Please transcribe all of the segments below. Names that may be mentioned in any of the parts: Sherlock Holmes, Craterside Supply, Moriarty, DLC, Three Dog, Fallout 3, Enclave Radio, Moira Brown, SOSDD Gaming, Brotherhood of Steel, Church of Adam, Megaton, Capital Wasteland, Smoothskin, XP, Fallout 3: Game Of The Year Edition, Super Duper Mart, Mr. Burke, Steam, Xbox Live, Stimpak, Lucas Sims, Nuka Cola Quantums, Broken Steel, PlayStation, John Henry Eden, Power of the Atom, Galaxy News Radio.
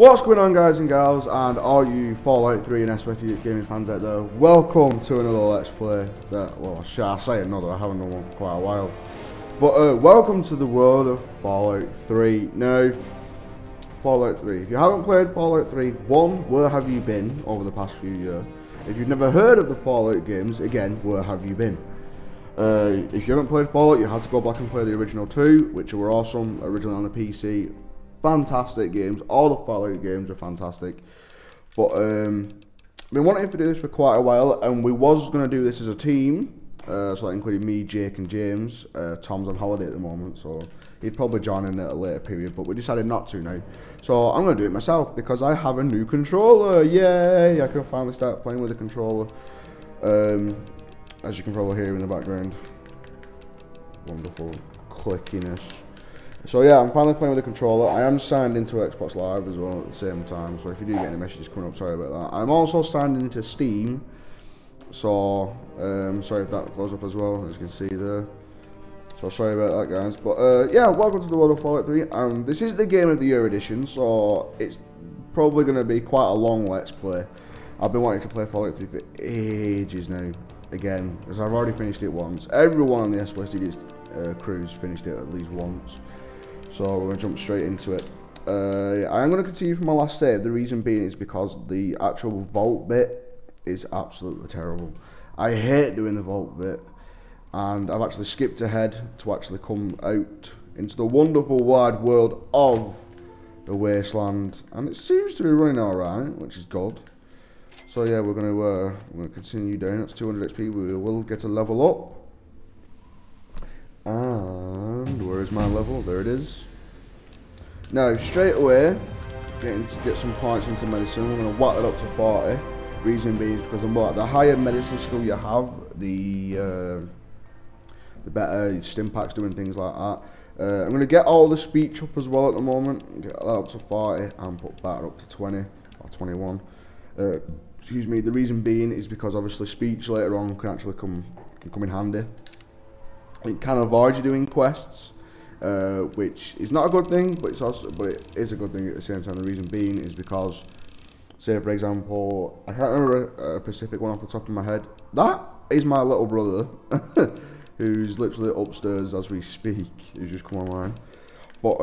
What's going on, guys and gals, and all you Fallout 3 and SOSDD Gaming fans out there? Welcome to another Let's Play. Well, shall I say another? I haven't done one for quite a while. But welcome to the world of Fallout 3. Now, Fallout 3. If you haven't played Fallout 3, one, where have you been over the past few years? If you've never heard of the Fallout games, again, where have you been? If you haven't played Fallout, you have to go back and play the original 2, which were awesome, originally on the PC. Fantastic games. All the Fallout games are fantastic. But I've been wanting to do this for quite a while, and we was going to do this as a team, so that included me, Jake and James. Tom's on holiday at the moment, so he'd probably join in at a later period, but we decided not to now. So I'm going to do it myself, because I have a new controller. Yay! I can finally start playing with a controller, as you can probably hear in the background. Wonderful clickiness. So yeah, I'm finally playing with a controller. I am signed into Xbox Live as well at the same time, so if you do get any messages coming up, sorry about that. I'm also signed into Steam, so sorry if that goes up as well, as you can see there. So sorry about that, guys. But yeah, welcome to the world of Fallout 3. This is the Game of the Year edition, so it's probably going to be quite a long Let's Play. I've been wanting to play Fallout 3 for ages now. Again, because I've already finished it once. Everyone on the SOSDD crew's finished it at least once. So we're going to jump straight into it. I am going to continue from my last save. The reason being is because the actual vault bit is absolutely terrible. I hate doing the vault bit. And I've actually skipped ahead to actually come out into the wonderful wide world of the Wasteland. And it seems to be running alright, which is good. So yeah, we're going to continue down. That's 200 XP. We will get a level up. And where is my level? There it is. Now, straight away, get some points into medicine. We're going to whack it up to 40. Reason being is because the higher medicine skill you have, the better Stimpak's doing things like that. I'm going to get all the speech up as well at the moment. Get that up to 40 and put that up to 20 or 21. Excuse me. The reason being is because obviously speech later on can actually come in handy. It can avoid you doing quests, which is not a good thing, but it is a good thing at the same time. The reason being is because, say for example, I can't remember a specific one off the top of my head. That is my little brother. Who's literally upstairs as we speak, who's just come online. But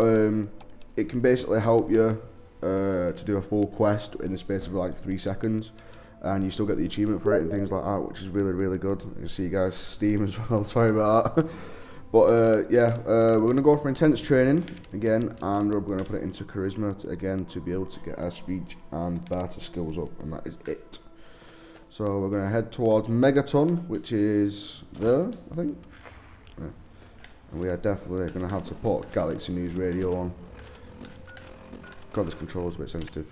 it can basically help you to do a full quest in the space of like 3 seconds, and you still get the achievement for it and things like that, which is really, really good. You can see, guys, Steam as well, sorry about that. But yeah, we're going to go for intense training again, and we're going to put it into charisma again to be able to get our speech and barter skills up, and that is it. So we're going to head towards Megaton, which is there, I think. Yeah. And we are definitely going to have to put Galaxy News Radio on. God, this controller's a bit sensitive.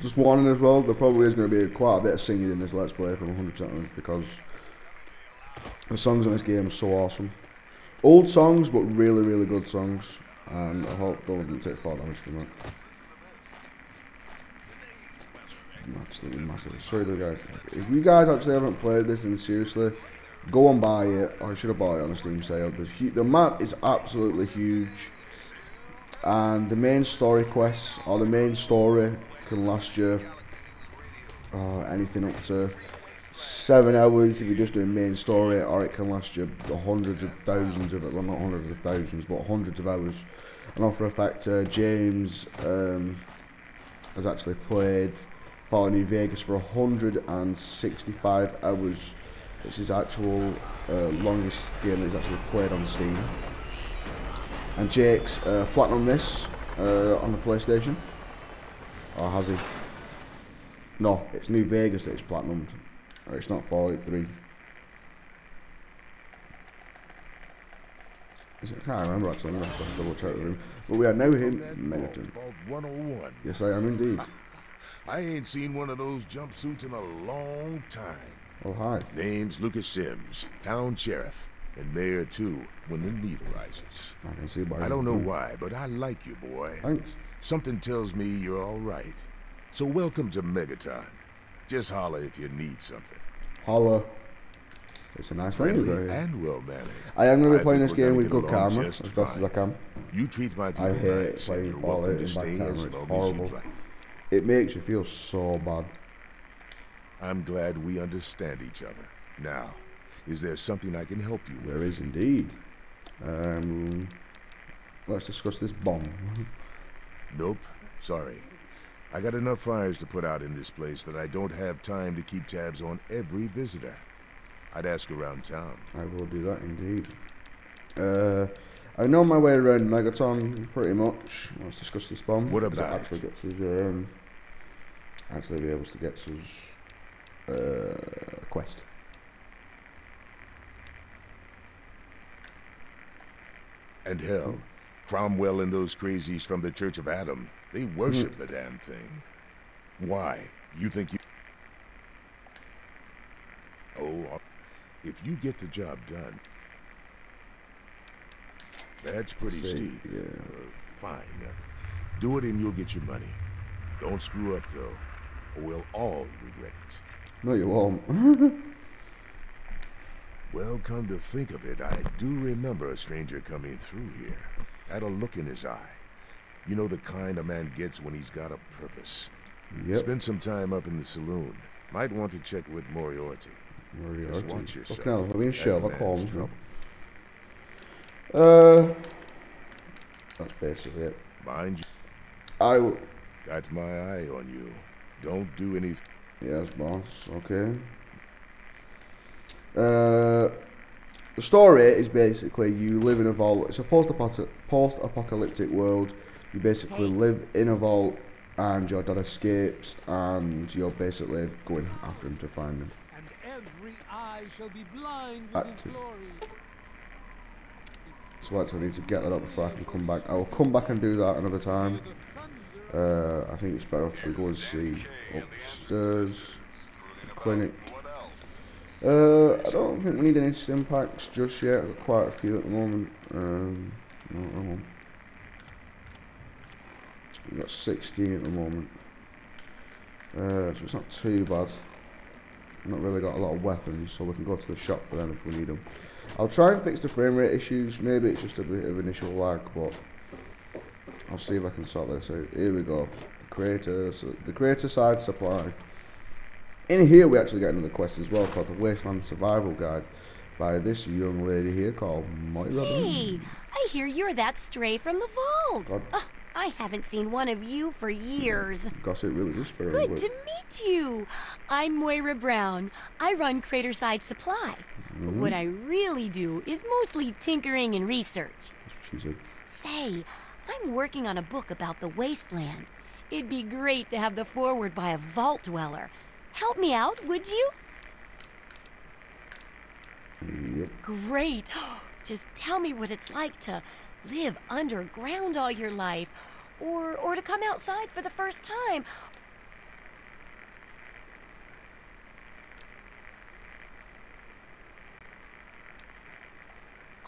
Just warning as well, there probably is going to be quite a bit of singing in this Let's Play from 100% because the songs in this game are so awesome. Old songs, but really, really good songs. And I hope they wouldn't take fall damage from that. Absolutely massive. Sorry though, guys, if you guys actually haven't played this, then seriously go and buy it, or you should have bought it on a Steam sale. The map is absolutely huge, and the main story quests, or the main story, can last you anything up to 7 hours if you're just doing main story, or it can last you hundreds of thousands of, well, not hundreds of thousands, but hundreds of hours. And off for a fact, James has actually played Fallout New Vegas for 165 hours. It's his actual longest game that he's actually played on Steam. And Jake's platinum this on the PlayStation. Or has he? No, it's New Vegas that he's platinumed. Or it's not Fallout 3. Is it? I can't remember actually. I'm going to have to double check the room. But we are now in Megaton. Yes, I am indeed. I ain't seen one of those jumpsuits in a long time. Oh, hi. Name's Lucas Sims, town sheriff, and mayor too when the need arises. I can see by I don't know why, but I like you, boy. Thanks. Something tells me you're all right. So welcome to Megaton. Just holler if you need something. Holler. It's a nice friendly thing to do. And well managed. I am going to be playing this game with good karma as best as I can. You treat my people I hate nice playing Fallout in back camera. It's horrible. Like. It makes you feel so bad. I'm glad we understand each other. Now, is there something I can help you with? There is indeed. Let's discuss this bomb. Nope. Sorry. I got enough fires to put out in this place that I don't have time to keep tabs on every visitor. I'd ask around town. I will do that indeed. I know my way around Megaton pretty much. Let's discuss this bomb. What about it? Actually gets us, actually be able to get us a quest. And hell, oh. Cromwell and those crazies from the Church of Adam, they worship the damn thing. Why? You think you... Oh, if you get the job done, that's pretty steep. Yeah. Fine. Do it and you'll get your money. Don't screw up, though, or we'll all regret it. No, you won't. Well, come to think of it, I do remember a stranger coming through here. Had a look in his eye. You know the kind a man gets when he's got a purpose. Yep. Spend some time up in the saloon. Might want to check with Moriarty. Just watch yourself. Okay, I mean, Sherlock Holmes. That's basically it. Mind you, I got my eye on you. Don't do anything. Yes, boss. Okay. The story is basically you live in a vault. It's a post-apocalyptic world. You basically live in a vault, and your dad escapes, and you're basically going after him to find him. And every eye shall be blind with his glory. So actually I need to get that up before I can come back. I will come back and do that another time. I think it's better to go and see upstairs, the clinic. I don't think we need any stim packs just yet. I've got quite a few at the moment. We've got 16 at the moment. So it's not too bad. We've not really got a lot of weapons, so we can go to the shop for them if we need them. I'll try and fix the frame rate issues. Maybe it's just a bit of initial lag, but I'll see if I can sort this out. Here we go. The Craterside Supply. In here we actually get another quest as well called the Wasteland Survival Guide by this young lady here called Moira Brown. Hey, I hear you're that stray from the vault. Oh, I haven't seen one of you for years. Gosh, it really is very good to meet you. I'm Moira Brown. I run Craterside Supply. But what I really do is mostly tinkering and research. She said. Say, I'm working on a book about the Wasteland. It'd be great to have the foreword by a vault dweller. Help me out, would you? Yep. Great. Just tell me what it's like to live underground all your life, or to come outside for the first time.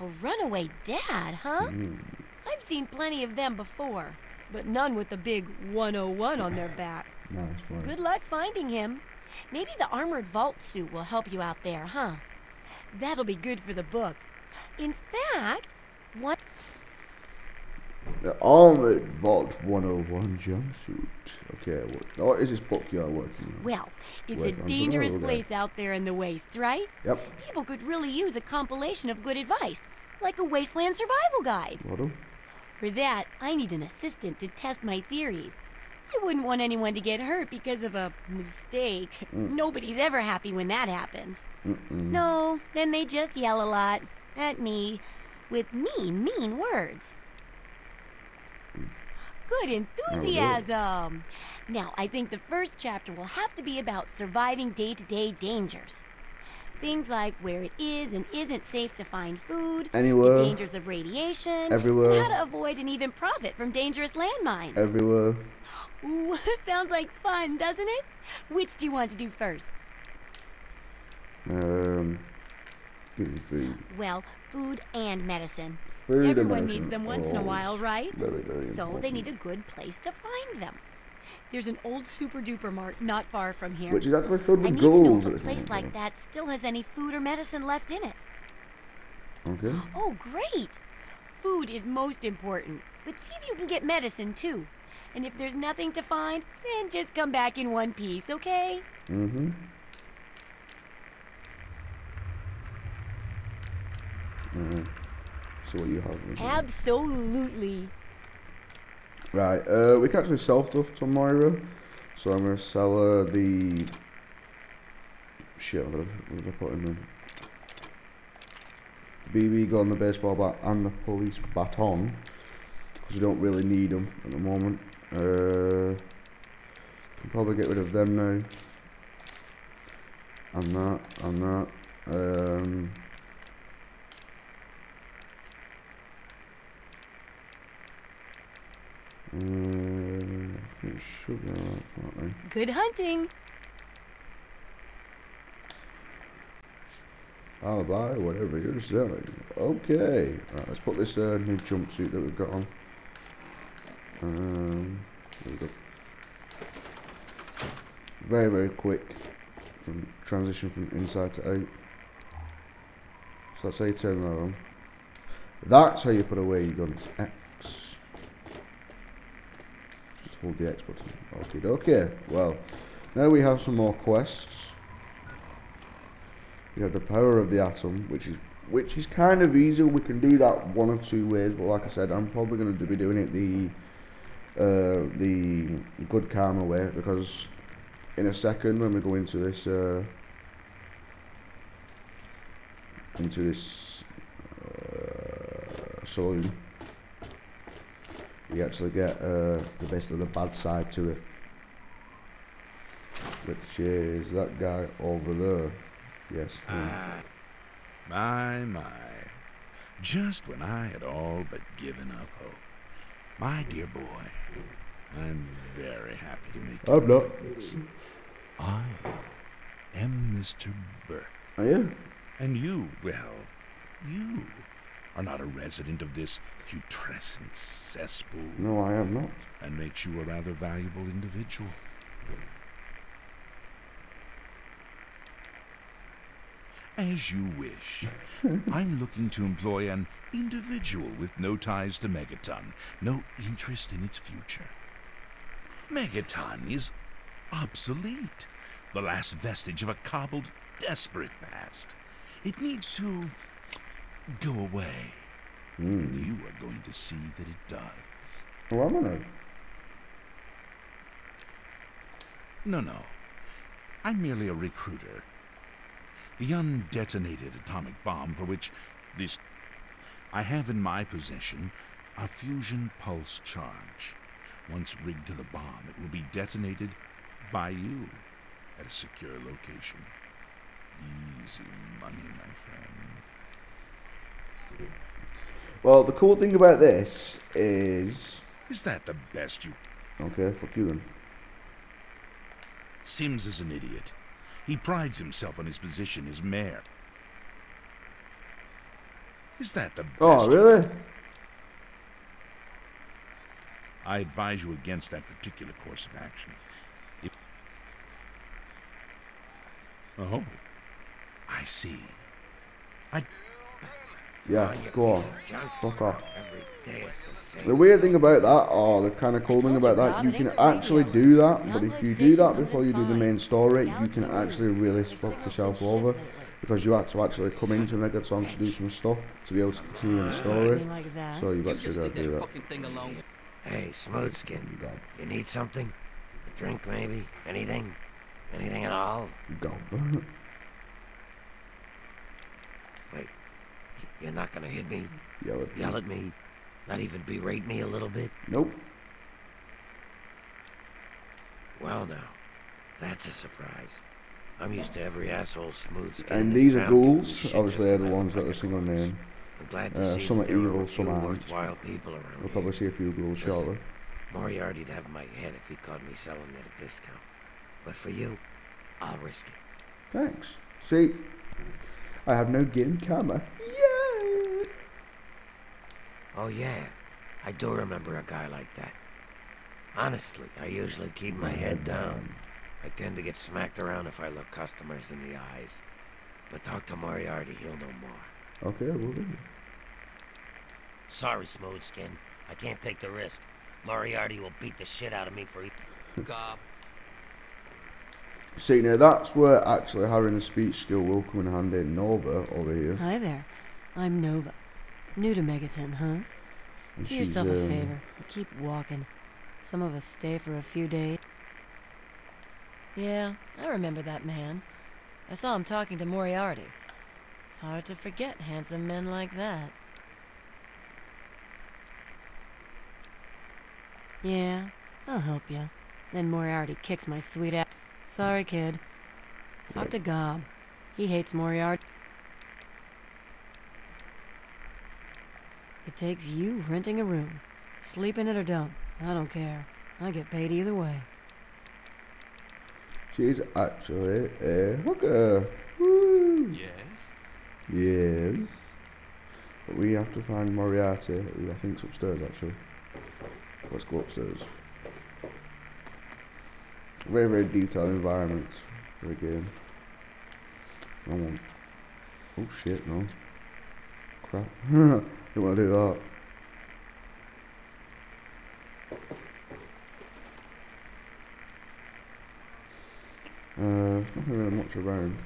A runaway dad, huh? I've seen plenty of them before, but none with the big 101 on their back. Nice one. Good luck finding him. Maybe the armored vault suit will help you out there, huh? That'll be good for the book. In fact, what? The Armored Vault 101 jumpsuit. Okay, what is this book you're working on? Well, it's a dangerous place out there in the wastes, right? Yep. People could really use a compilation of good advice, like a Wasteland Survival Guide. For that, I need an assistant to test my theories. I wouldn't want anyone to get hurt because of a mistake. Nobody's ever happy when that happens. No, then they just yell a lot at me with mean words. Good enthusiasm. Now, I think the first chapter will have to be about surviving day-to-day dangers. Things like where it is and isn't safe to find food, anywhere, the dangers of radiation, everywhere, how to avoid and even profit from dangerous landmines. Everywhere. Ooh, sounds like fun, doesn't it? Which do you want to do first? Food. Well, food and medicine. Everyone needs them once in a while, right? Very, very important. They need a good place to find them. There's an old Super Duper Mart not far from here. Which is actually filled with gold. I need to know if a place like that still has any food or medicine left in it. Okay. Oh, great! Food is most important, but see if you can get medicine too. And if there's nothing to find, then just come back in one piece, okay? Mm-hmm. Mm-hmm. So what you have? Absolutely. Right. We can actually sell stuff to Moira, so I'm gonna sell her the shit. What did I put in there? The BB gun, the baseball bat, and the police baton, because we don't really need them at the moment. Can probably get rid of them now. And that, and that. I think it should be alright for that, eh? Good hunting. I'll buy whatever you're selling. Okay. Right, let's put this new jumpsuit that we've got on. There we go. Very, very quick from transition from inside to out. So that's how you turn that on. That's how you put away your guns. Hold the X button. Okay, well, now we have some more quests. We have the Power of the Atom, which is kind of easy. We can do that one of two ways, but like I said, I'm probably going to be doing it the good karma way, because in a second when we go into this saloon, we actually get basically the bad side to it, which is that guy over there. Yes. My. Just when I had all but given up hope. My dear boy, I'm very happy to make you. I'm not. I am Mr. Burke. I am. And you, well, you are not a resident of this putrescent cesspool. No, I am not. And makes you a rather valuable individual. As you wish. I'm looking to employ an individual with no ties to Megaton, no interest in its future. Megaton is obsolete, the last vestige of a cobbled, desperate past. It needs to go away. And you are going to see that it does. Well, I'm gonna... No. I'm merely a recruiter. The undetonated atomic bomb for which this... I have in my possession a fusion pulse charge. Once rigged to the bomb, it will be detonated by you at a secure location. Easy money, my friend. Well, the cool thing about this is... Is that the best you... Okay, fuck you then. Sims is an idiot. He prides himself on his position as mayor. Is that the best... Oh, really? I advise you against that particular course of action. If... Oh, I see. Yeah, go on. Fuck off. The weird thing about that, or the kind of cool thing about that, you can actually do that, but if you do that before you do the main story, you can actually really fuck yourself over, because you had to actually come into Megaton to do some stuff to be able to continue the story. So you've actually got to do that. Hey, Smoothskin, you need something? A drink, maybe? Anything? Anything at all? Go. Wait. You're not gonna hit me? Yell at me? Not even berate me a little bit? Nope. Well, now, that's a surprise. I'm used to every asshole smooth skin. And these are ghouls. Obviously, they're the ones that are single name. I'm glad to see some are evil, some aren't. We'll probably see a few ghouls shortly. Moriarty'd have my head if he caught me selling it at a discount. But for you, I'll risk it. Thanks. See, I have no game camera. Yeah. Oh yeah, I do remember a guy like that. Honestly, I usually keep my head down. I tend to get smacked around if I look customers in the eyes. But talk to Moriarty, he'll know more. Okay, we'll do. Sorry, Smoothskin. I can't take the risk. Moriarty will beat the shit out of me for... See, now that's where actually having a speech skill will come in handy. Nova over here. Hi there. I'm Nova. New to Megaton, huh? And do yourself a favor. Keep walking. Some of us stay for a few days. Yeah, I remember that man. I saw him talking to Moriarty. It's hard to forget handsome men like that. Yeah, I'll help you. Then Moriarty kicks my sweet ass. Sorry, kid. Talk to Gob. He hates Moriarty. It takes you renting a room. Sleep in it or don't. I don't care. I get paid either way. She's actually a hooker. Woo. Yes. Yes. But we have to find Moriarty, who I think's upstairs actually. Let's go upstairs. Very, very detailed environments for the game. No one. Oh shit, no. Crap. Don't want to do that. There's nothing really much around.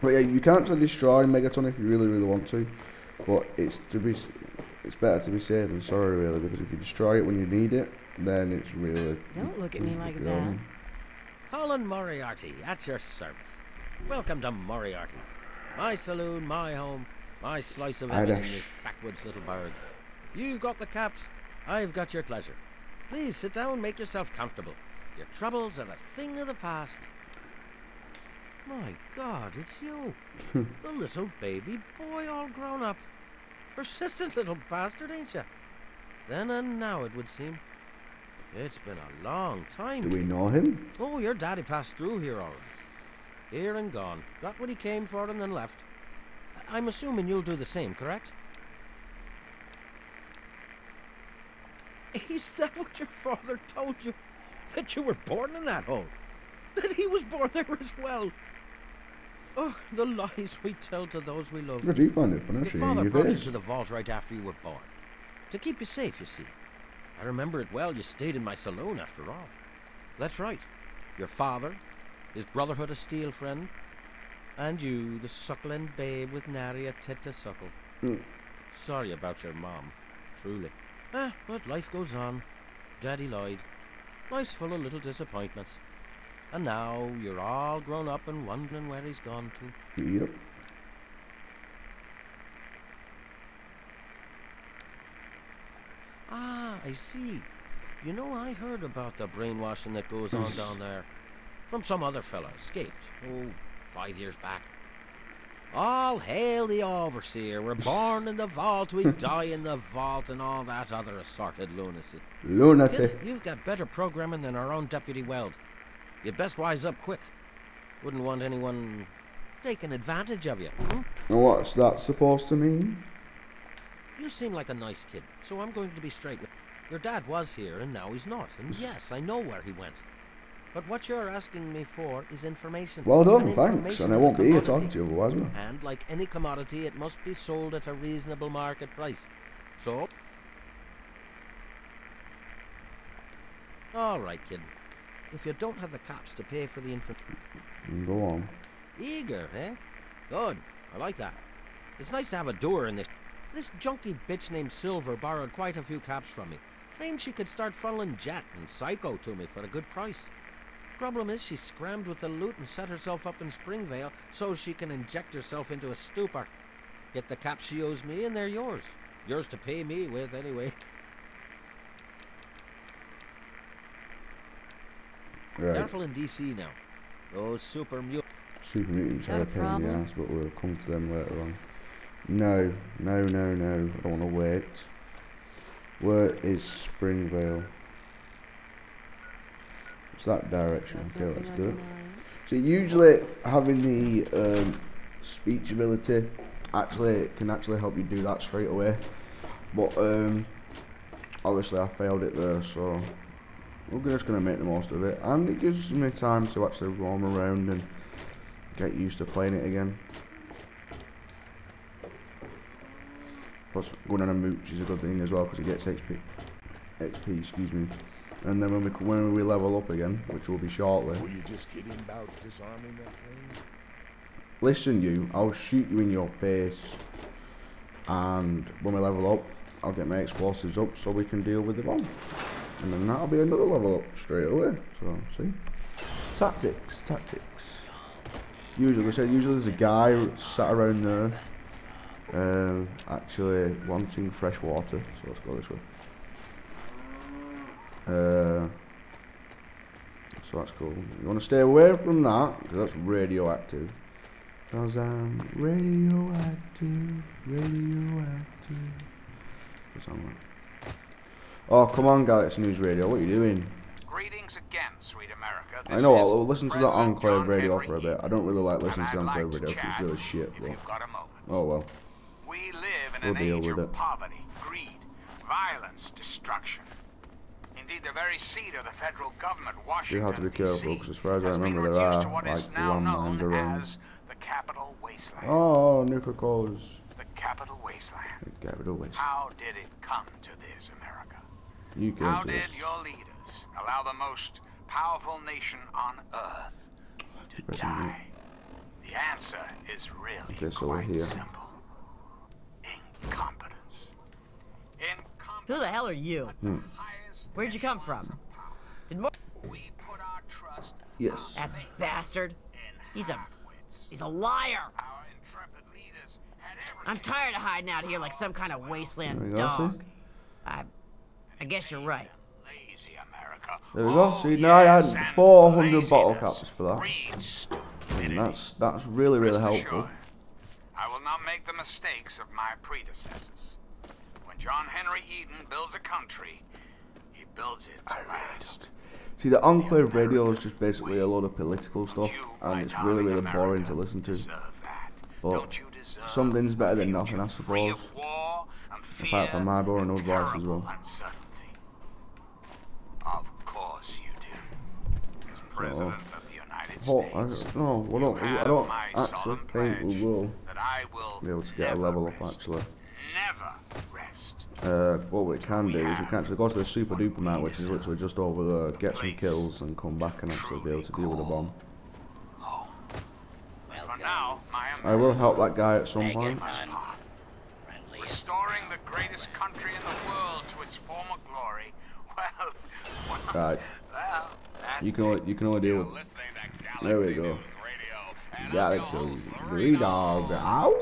But yeah, you can't destroy Megaton if you really, really want to. But it's better to be safe than sorry, really, because if you destroy it when you need it, then it's really... Don't look at me like that. Colin Moriarty, at your service. Welcome to Moriarty's. My saloon, my home, my slice of heaven in this backwoods little burg. If you've got the caps, I've got your pleasure. Please sit down, make yourself comfortable. Your troubles are a thing of the past. My God, it's you. The little baby boy all grown up. Persistent little bastard, ain't you? Then and now, it would seem. It's been a long time. Do we know him? Oh, your daddy passed through here, all right. Here and gone. Got what he came for and then left. I'm assuming you'll do the same, correct? Is that what your father told you? That you were born in that hole? That he was born there as well? Oh, the lies we tell to those we love. Did you find it funny? Your father brought you to the vault right after you were born. To keep you safe, you see. I remember it well. You stayed in my saloon, after all. That's right. Your father, his Brotherhood of Steel friend, and you, the suckling babe with nary a tit to suckle. Mm. Sorry about your mom, truly. Ah, but life goes on. Daddy lied. Life's full of little disappointments. And now you're all grown up and wondering where he's gone to. Yep. Ah, I see. You know, I heard about the brainwashing that goes on down there. From some other fella, escaped. Oh, 5 years back. All hail the overseer. We're born in the vault, we die in the vault, and all that other assorted lunacy. Lunacy. You've got better programming than our own Deputy Weld. You'd best wise up quick. Wouldn't want anyone taking advantage of you. Hmm? Now what's that supposed to mean? You seem like a nice kid, so I'm going to be straight with you. Your dad was here, and now he's not. And yes, I know where he went. But what you're asking me for is information. Well done, thanks. And I won't be here talking to you otherwise. And like any commodity, it must be sold at a reasonable market price. So... All right, kid. If you don't have the caps to pay for the information... Go on. Eager, eh? Good. I like that. It's nice to have a doer in this... This junkie bitch named Silver borrowed quite a few caps from me. Claimed she could start funneling Jet and Psycho to me for a good price. Problem is, she scrammed with the loot and set herself up in Springvale so she can inject herself into a stupor. Get the caps she owes me and they're yours. Yours to pay me with, anyway. Right. Careful in DC now. Those super mutants. Super mutants are a pain in the ass, but we'll come to them later on. No, no, no, no. I don't want to wait. Where is Springvale? It's that direction. That's okay, let's do it. So usually having the speech ability can actually help you do that straight away. But obviously I failed it there, so we're just going to make the most of it, and it gives me time to actually roam around and get used to playing it again. Plus, going on a mooch is a good thing as well, because it gets XP, excuse me. And then when we level up again, which will be shortly. Were you just kidding about disarming that thing? Listen, you, I'll shoot you in your face. And when we level up, I'll get my explosives up so we can deal with the bomb. And then that'll be another level up straight away. So, see? Tactics, tactics. Usually there's a guy sat around there, actually wanting fresh water. So let's go this way. So that's cool. You want to stay away from that, because that's radioactive. Because I'm radioactive. What's on that? Oh, come on, Galaxy News Radio, what are you doing? Greetings again, sweet America. I know, I'll listen to that Enclave Radio for a bit. I don't really like listening to Enclave Radio because it's really shit, bro. Oh well. We live in an age of poverty, greed, violence, destruction. Indeed, the very seat of the federal government, Washington, you have to be careful, because as far as I remember, there are, like, landmines around. The Capital Wasteland. Oh, Nuka Cola's. The Capital Wasteland. The Capital Wasteland. How did it come to this, America? You came How to did this. Your leaders allow the most powerful nation on Earth to die? The answer is really quite simple. Incompetence. Who the hell are you? Where'd you come from? We put our trust that bastard. He's a liar. Our intrepid leaders had everything. I'm tired of hiding out here like some kind of wasteland dog. I guess you're right. There we go. See, now I had 400 bottle caps for that. And that's really, really helpful. I will not make the mistakes of my predecessors. When John Henry Eden builds a country, he builds it to last. See, the Enclave Radio is just basically a load of political stuff, and it's really, really boring to listen to. But something's better than nothing, I suppose. In fact, I might borrow an old voice as well. Of course you do. As President of the United States, I don't actually think we will be able to get a level up, actually. What we can do is we can actually go to the Super Duper Mart, which is literally just over there, get some kills and come back and actually be able to deal with the bomb. I will help that guy at some point. Restoring the greatest country in the world to its former glory. Right. You can only deal with. There we go. Galaxy. Three Dog. Ow!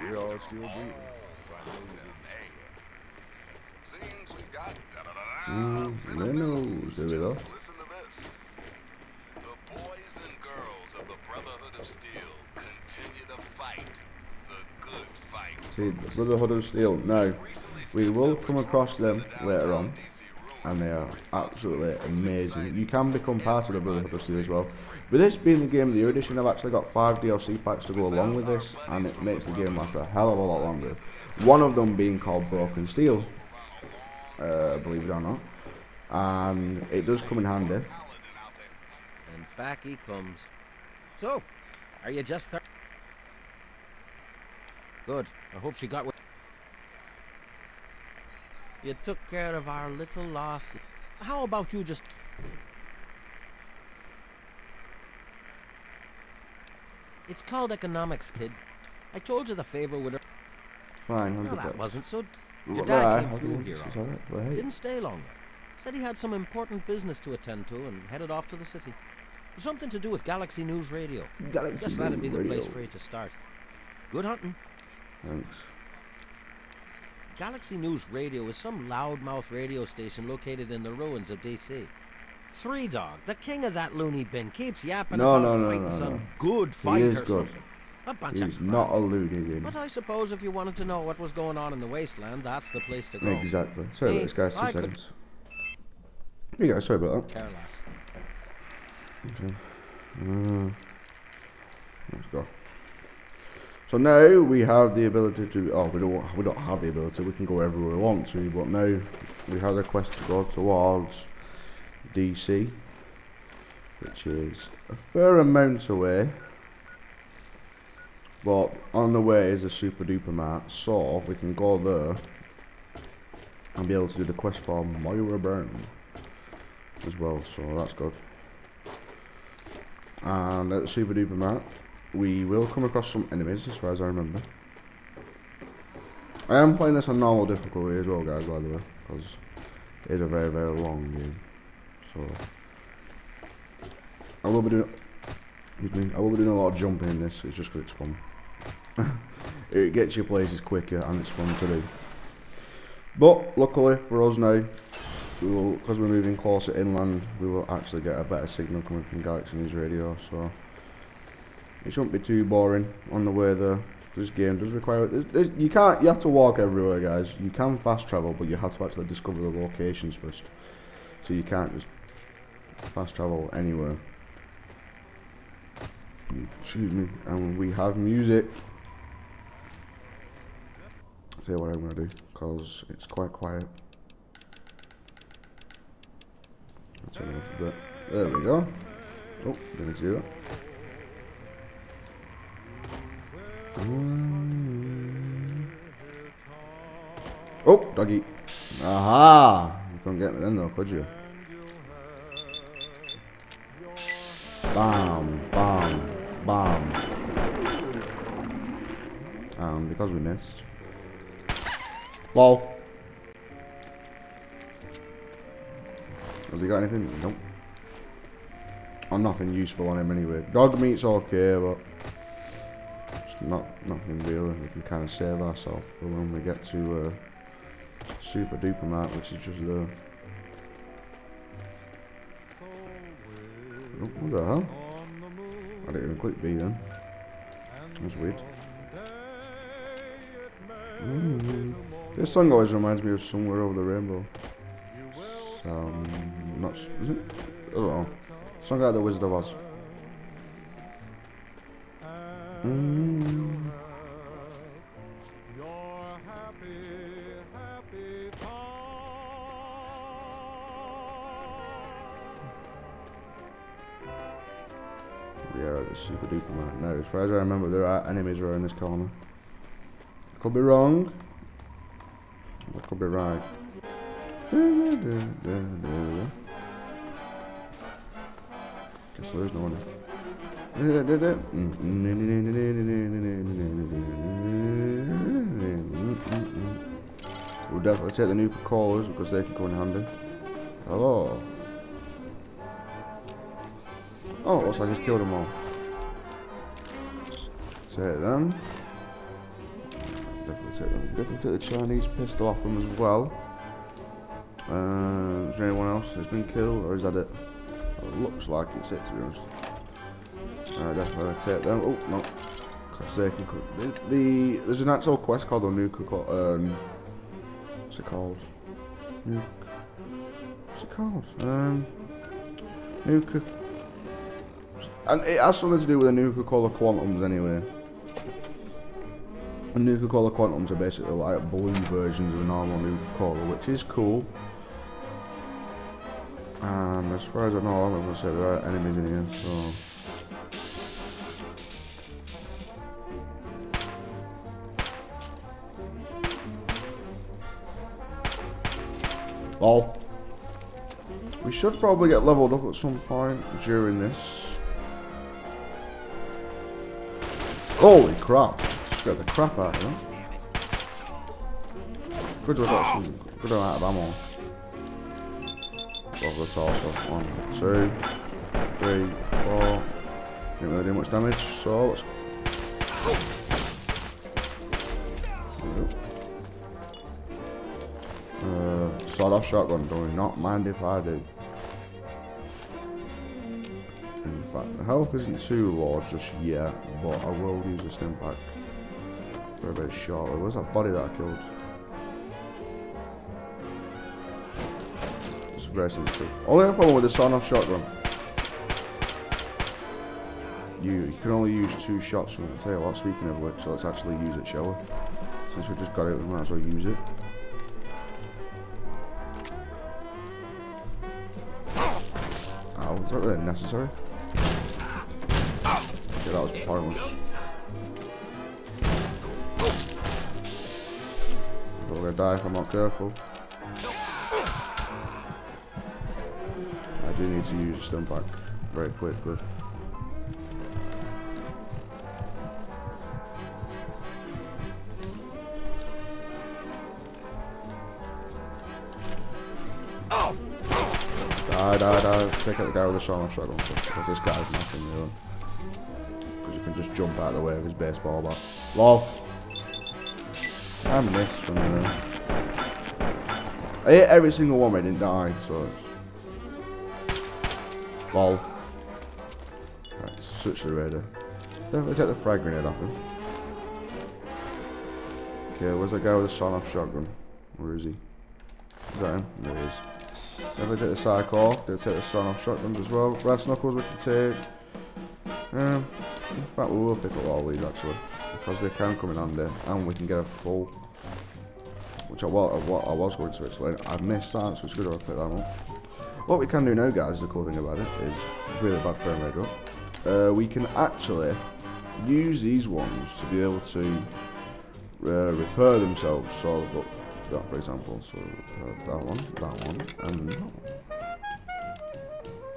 We are still breathing. There we go. Listen to this. The boys and girls of the Brotherhood of Steel continue to fight the good fight. See, the Brotherhood of Steel. Now, we will come across them later on, and they are absolutely amazing. You can become part of the Brotherhood of Steel as well. With this being the Game of the Year edition, I've actually got 5 DLC packs to go along with this, and it makes the game last a hell of a lot longer. One of them being called Broken Steel. Believe it or not, and it does come in handy. And back he comes. So, are you just there? Good. I hope she got what you took care of our little last. How about you just? It's called economics, kid. I told you the favor would. Fine. No, that wasn't so. Your dad came through here. Didn't stay long. Said he had some important business to attend to and headed off to the city. Something to do with Galaxy News Radio. Galaxy Guess that'd be the place for you to start. Good hunting. Thanks. Galaxy News Radio is some loudmouth radio station located in the ruins of DC. Three Dog, the king of that loony bin, keeps yapping about fighting some good fight or something. He's not alluded in. But I suppose if you wanted to know what was going on in the wasteland, that's the place to go. Exactly. Sorry about this, guys. 2 seconds. There you go. Sorry about that. Careless. Okay. Let's go. So now we have the ability to. Oh, we don't have the ability. We can go everywhere we want to, but now we have the quest to go towards DC, which is a fair amount away, but on the way is a Super Duper Mart, so we can go there and be able to do the quest for Moira Brown as well, so that's good. And at the Super Duper Mart we will come across some enemies, as far as I remember. I am playing this on normal difficulty as well, guys, by the way, because it is a very, very long game. So I will be doing, excuse me, I will be doing a lot of jumping in this. It's just because it's fun. It gets your places quicker and it's fun to do. But luckily for us now, we will, because we're moving closer inland, we will actually get a better signal coming from Galaxy News Radio. So it shouldn't be too boring on the way there. This game does require it. You can't. You have to walk everywhere, guys. You can fast travel, but you have to actually discover the locations first. So you can't just fast travel anywhere. Excuse me. And we have music. I'll tell you what I'm gonna do, cause it's quite quiet. I'll tell you a bit. There we go. Oh, didn't need to do that. Oh, doggy. Aha! You couldn't get me then though, could you? Bam, bam, bam. Because we missed. Lol. Has he got anything? Nope. Or nothing useful on him anyway. Dog meat's okay, but nothing real. We can kind of save ourselves for when we get to Super Duper Mart, which is just there. Oh, what the hell? I didn't even click B then. That's weird. This song always reminds me of Somewhere Over the Rainbow. Not, is it? I don't know. Song like The Wizard of Oz. Your happy time. We are at the Super Duper Mart now. As far as I remember, there are enemies around this corner. I could be wrong. I could be right. Guess there's no one. We'll definitely take the Nuka Colas because they can come in handy. Hello. Oh, looks like I just killed them all. Take them. Definitely take them. Definitely take the Chinese pistol off them as well. Is there anyone else that's been killed, or is that it? Well, it looks like it's it, to be honest. I definitely take them. Oh no, because they can cook. There's an actual quest called the Nuka Cola. What's it called? Nuka. What's it called? Nuka. And it has something to do with the Nuka Cola Quantums anyway. And Nuka Cola Quantums are basically like blue versions of the normal Nuka Cola, which is cool. And as far as I know, I'm going to say there are enemies in here, so. Oh. We should probably get leveled up at some point during this. Holy crap! Scared the crap out of him. Good to have some good amount of ammo. Over the torso. 1, 2, 3, 4. Didn't really do much damage, so let's. Sawed off shotgun, do not mind if I do. In fact, the health isn't too low just yet, but I will use a stim pack very, very shortly. Where's that body that I killed? It's very sensitive. Only problem with the sawed off shotgun, you can only use 2 shots from the tail. Speaking of which, so let's actually use it, shall we? Since we just got it, we might as well use it. It's not really necessary. Okay, that was pointless. We're gonna die if I'm not careful. I do need to use a stun pack very quickly. Die. Take out the guy with the shotgun shotgun, because this guy's nothing really. Because you can just jump out of the way of his baseball bat. LOL! I missed from there. I hit every single one, but I didn't die, so it's... LOL. Right, switch the radar. Definitely take the frag grenade off him. Okay, where's that guy with the shotgun shotgun? Where is he? Is that him? There he is. Definitely take the psycho off, they'll take the sun off shotguns as well. Brass knuckles we can take. In fact we will pick up all these actually, because they can come in handy and we can get a full. Which I was going to explain. I missed that, so it's good I picked that up. What we can do now guys, the cool thing about it is, it's really bad frame rate up. We can actually use these ones to be able to repair themselves, so but that for example, so that one, and that one.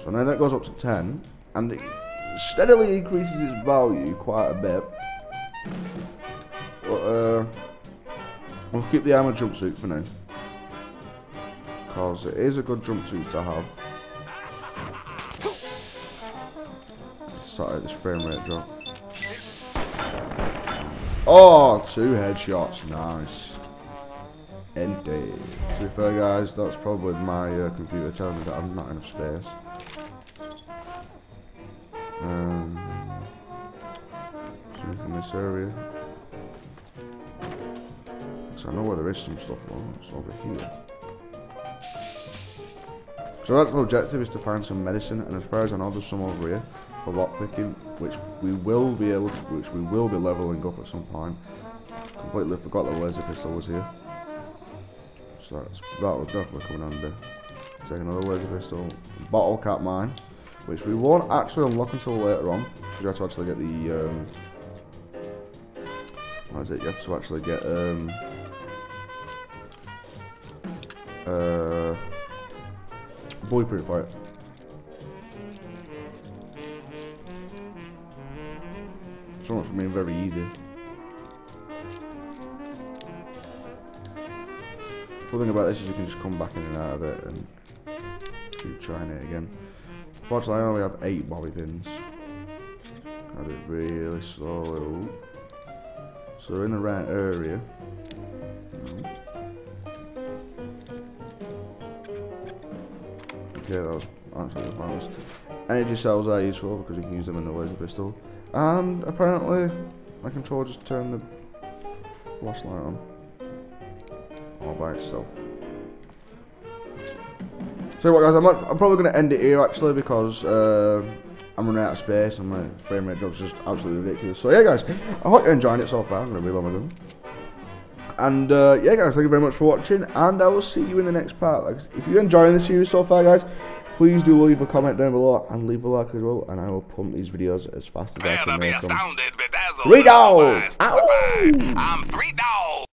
So now that goes up to 10, and it steadily increases its value quite a bit. But we'll keep the armor jumpsuit for now, because it is a good jumpsuit to have. Let's start at this frame rate drop. Oh, 2 headshots, nice. Indeed. To be fair guys, that's probably my computer telling me that I'm not enough space. Something in this area. So I know where there is some stuff on, it's over here. So that's the objective, is to find some medicine, and as far as I know there's some over here for lockpicking, which we will be able to, which we will be levelling up at some point. Completely forgot the laser pistol was here. So that would definitely come in handy. Take another laser pistol, bottle cap mine, which we won't actually unlock until later on. You have to actually get the, what is it? You have to actually get, blueprint for it. It's not for me very easy. The cool thing about this is you can just come back in and out of it and keep trying it again. Fortunately I only have 8 bobby pins. I do it really slowly. Ooh. So we're in the right area. Okay, that was actually pointless. Energy cells are useful because you can use them in the laser pistol. And apparently my controller just turned the flashlight on. All by itself. So what guys, I'm probably going to end it here actually, because I'm running out of space and my frame rate drops just absolutely ridiculous. So yeah guys, I hope you're enjoying it so far. I'm going to be on with them. And yeah guys, thank you very much for watching, and I will see you in the next part. Like, if you're enjoying the series so far guys, please do leave a comment down below and leave a like as well, and I will pump these videos as fast as I can. Three Dog! I'm 3 Dog!